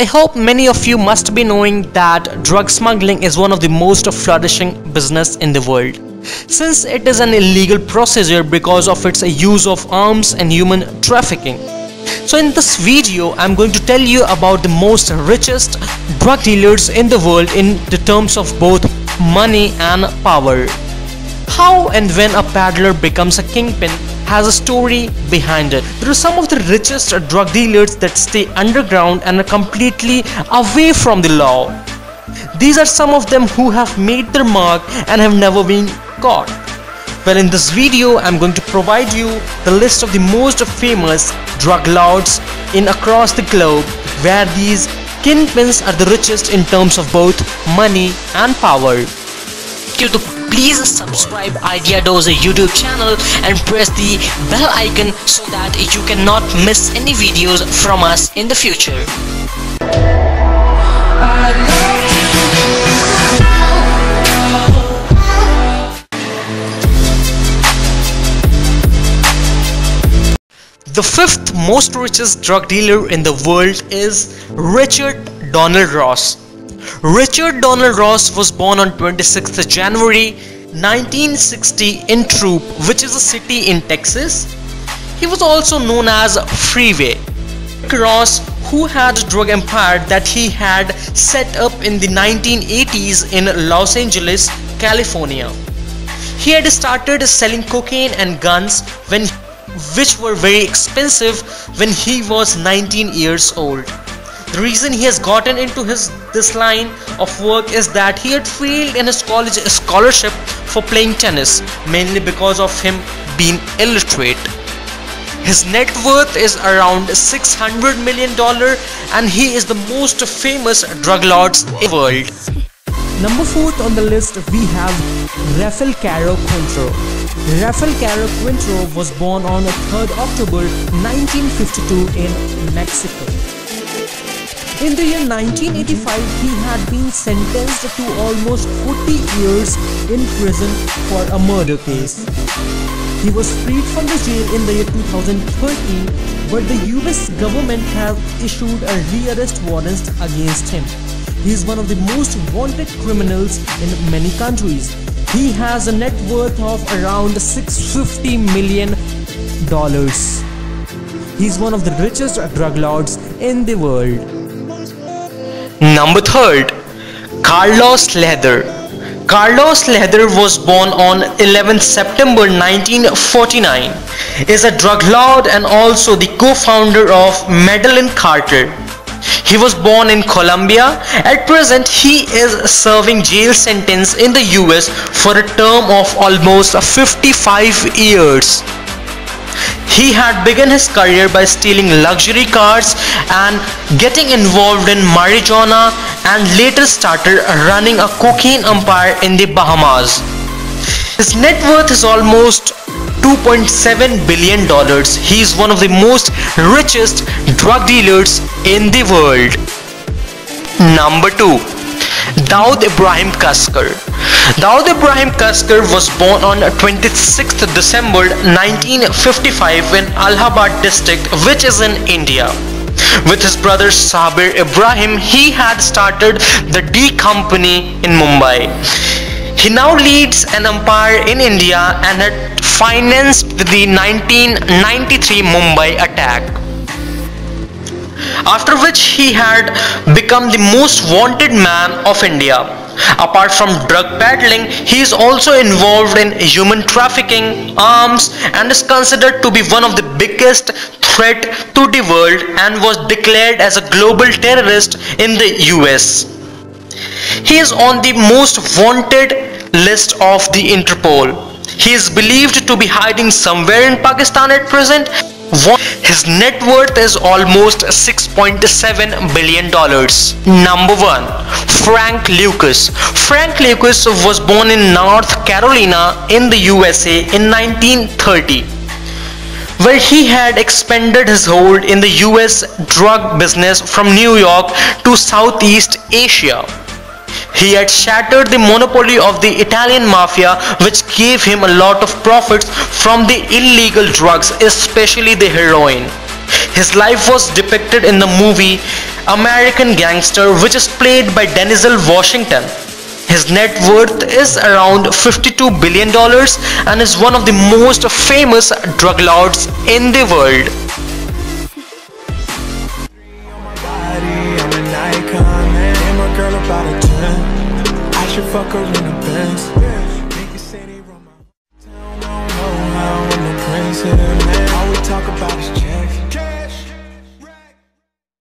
I hope many of you must be knowing that drug smuggling is one of the most flourishing business in the world, since it is an illegal procedure because of its use of arms and human trafficking. So in this video, I'm going to tell you about the most richest drug dealers in the world in the terms of both money and power. How and when a peddler becomes a kingpin has a story behind it. There are some of the richest drug dealers that stay underground and are completely away from the law. These are some of them who have made their mark and have never been caught. Well, in this video, I'm going to provide you the list of the most famous drug lords in across the globe, where these kingpins are the richest in terms of both money and power. Please subscribe Ideadose YouTube channel and press the bell icon so that you cannot miss any videos from us in the future. The fifth most richest drug dealer in the world is Richard Donnell Ross. Richard Donnell Ross was born on 26th January 1960 in Troop, which is a city in Texas. He was also known as Freeway Ross, who had a drug empire that he had set up in the 1980s in Los Angeles, California. He had started selling cocaine and guns, which were very expensive, when he was 19 years old. The reason he has gotten into this line of work is that he had failed in his college scholarship for playing tennis, mainly because of him being illiterate. His net worth is around $600 million and he is the most famous drug lord in the world. Number 4th on the list, we have Rafael Caro Quintero. Rafael Caro Quintero was born on 3rd October 1952 in Mexico. In the year 1985, he had been sentenced to almost 40 years in prison for a murder case. He was freed from the jail in the year 2013, but the US government has issued a rearrest warrant against him. He is one of the most wanted criminals in many countries. He has a net worth of around $650 million. He is one of the richest drug lords in the world. Number 3rd, Carlos Lehder. Carlos Lehder was born on 11th September 1949, is a drug lord and also the co-founder of Medellin Cartel. He was born in Colombia. At present, he is serving jail sentence in the US for a term of almost 55 years. He had begun his career by stealing luxury cars and getting involved in marijuana, and later started running a cocaine empire in the Bahamas. His net worth is almost $2.7 billion. He is one of the most richest drug dealers in the world. Number 2. Dawood Ibrahim Kaskar. Dawood Ibrahim Kaskar was born on 26th December 1955 in Allahabad district, which is in India. With his brother Sabir Ibrahim, he had started the D Company in Mumbai. He now leads an empire in India and had financed the 1993 Mumbai attack, after which he had become the most wanted man of India. Apart from drug peddling, he is also involved in human trafficking, arms, and is considered to be one of the biggest threat to the world, and was declared as a global terrorist in the US. He is on the most wanted list of the Interpol. He is believed to be hiding somewhere in Pakistan at present. His net worth is almost $6.7 billion. Number 1. Frank Lucas. Frank Lucas was born in North Carolina in the USA in 1930, where he had expanded his hold in the US drug business from New York to Southeast Asia. He had shattered the monopoly of the Italian mafia, which gave him a lot of profits from the illegal drugs, especially the heroin. His life was depicted in the movie American Gangster, which is played by Denzel Washington. His net worth is around $52 billion and is one of the most famous drug lords in the world. Fuck her in the best.